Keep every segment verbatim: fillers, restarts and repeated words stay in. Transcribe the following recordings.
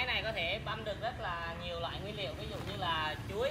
máy này có thể băm được rất là nhiều loại nguyên liệu, ví dụ như là chuối.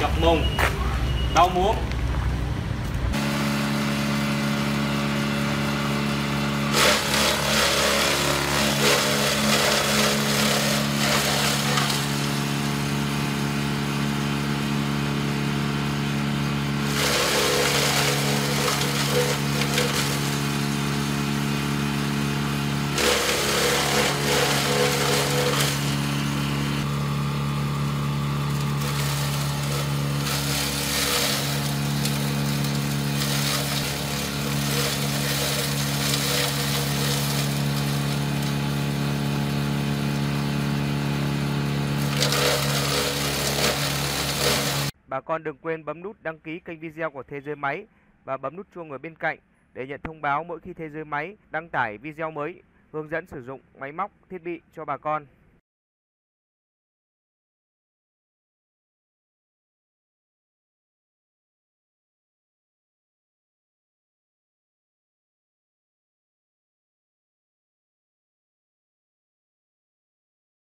chọc mùng, rau muống. Bà con đừng quên bấm nút đăng ký kênh video của Thế Giới Máy và bấm nút chuông ở bên cạnh để nhận thông báo mỗi khi Thế Giới Máy đăng tải video mới hướng dẫn sử dụng máy móc, thiết bị cho bà con.